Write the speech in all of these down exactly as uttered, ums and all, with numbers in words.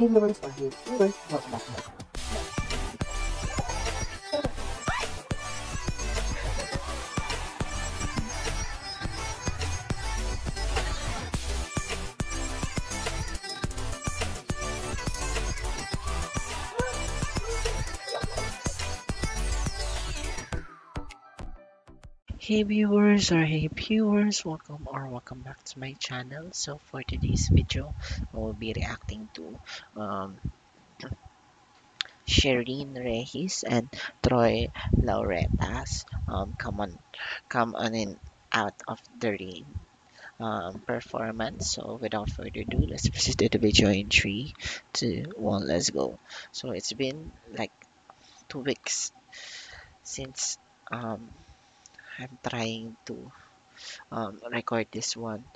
ignorance or his feelings. Welcome back to my channel. Hey viewers or hey viewers, welcome or welcome back to my channel. So for today's video, I will be reacting to um, Sheryn Regis and Troy Lauretas, um, come on, come on in out of the rain um, performance. So without further ado, let's proceed to the video in three, two, one. Let's go. So it's been like two weeks since um. I'm trying to um, record this one,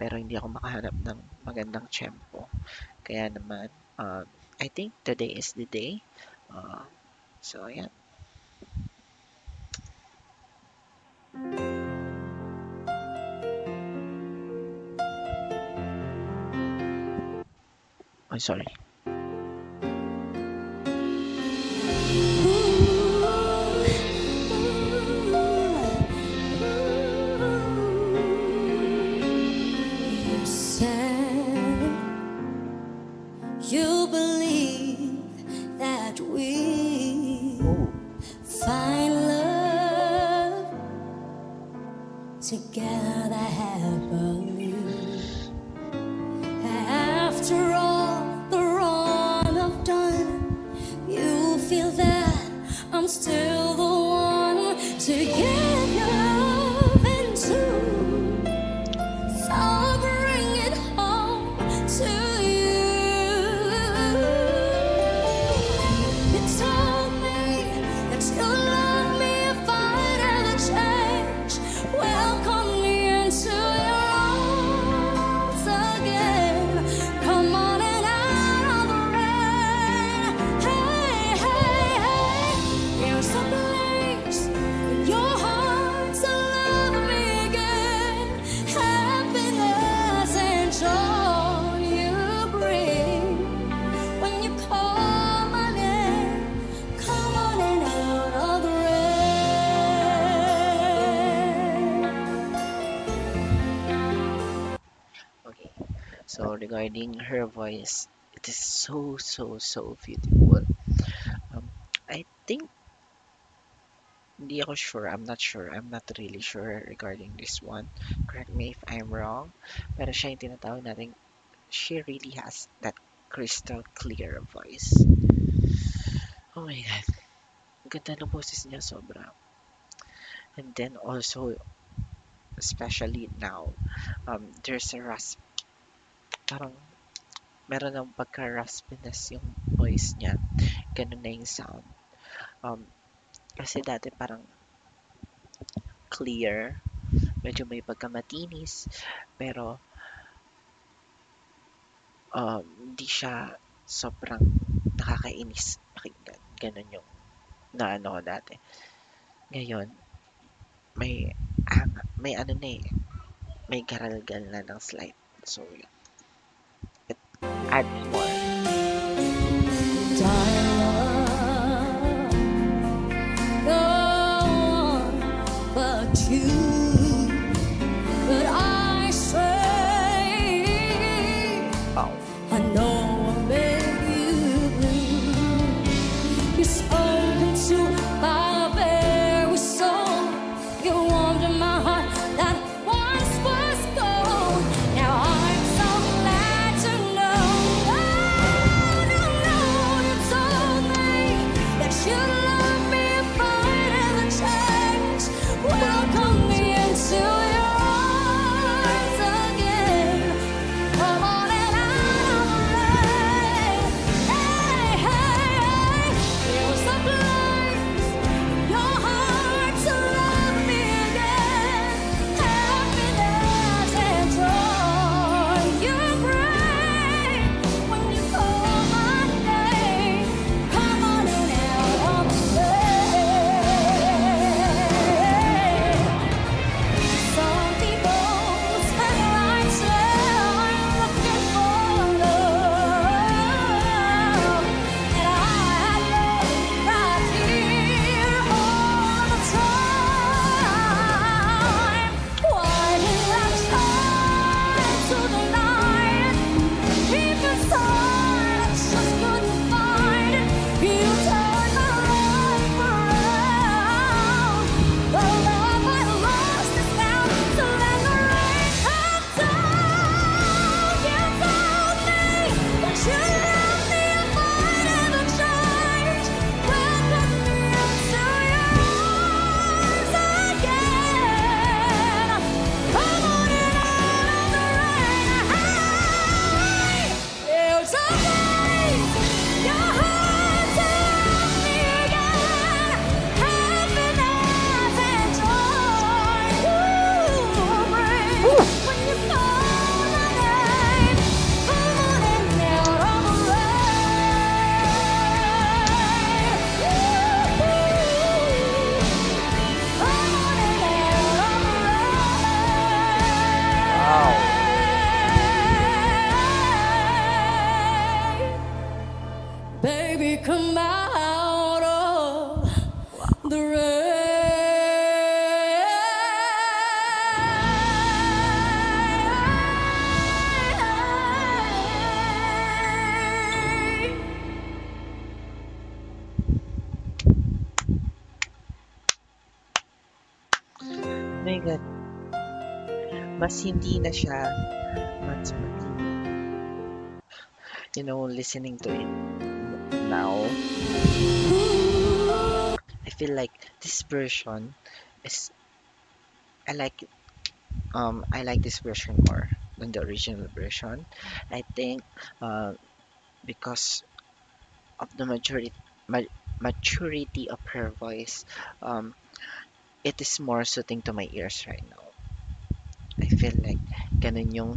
pero hindi ako makahanap ng magandang tempo. Kaya naman, um, I think today is the day. Uh, so, ayan. I'm sorry. You believe that we oh. find love together happily. After all the wrong I've done, you feel that I'm still the one to give you love and to so bring it home to. So regarding her voice, it is so so so beautiful. Um, I think, hindi ako sure. I'm not sure. I'm not really sure regarding this one. Correct me if I'm wrong. Pero siya yung tinatawag natin. She really has that crystal clear voice. Oh my God, ganda ng boses niya sobra. And then also, especially now, um, there's a rasp. Parang meron ng pagka-raspiness yung voice niya. Ganun na yung sound. Um, kasi dati parang clear. Medyo may pagkamatinis. Pero um, hindi siya sobrang nakakainis pakinggan. Ganun yung naano ko dati. Ngayon, may, ah, may ano na eh. May garalgal na ng slide. So, yun. Add more. Dialogue, no one but you, but I say, oh. I know I made you blue. You spoke into my very soul. You warmed my heart that once was gold. Now I. So glad to know. Baby, come out of the rain. Very good. Mas hindi na siya mas matimid. You know, listening to it now, I feel like this version is, I like it. Um, I like this version more than the original version. I think uh, because of the maturity, ma maturity of her voice, um, it is more soothing to my ears right now. I feel like ganun yung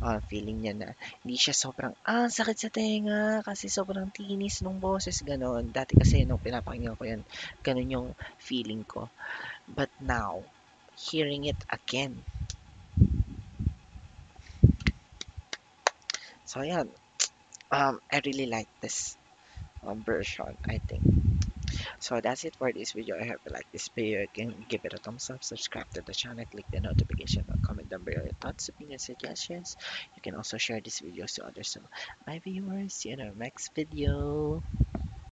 uh, feeling niya na hindi siya sobrang, ah, sakit sa tenga kasi sobrang tinis nung boses, ganun. Dati kasi nung pinapakinggan ko yan, ganun yung feeling ko. But now, hearing it again. So, yan. Um, I really like this um, version, I think. So that's it for this video. I hope you like this video. Again, give it a thumbs up, subscribe to the channel, click the notification bell, comment down below your thoughts, opinions, suggestions. You can also share this video to others. So, bye viewers, see you in our next video.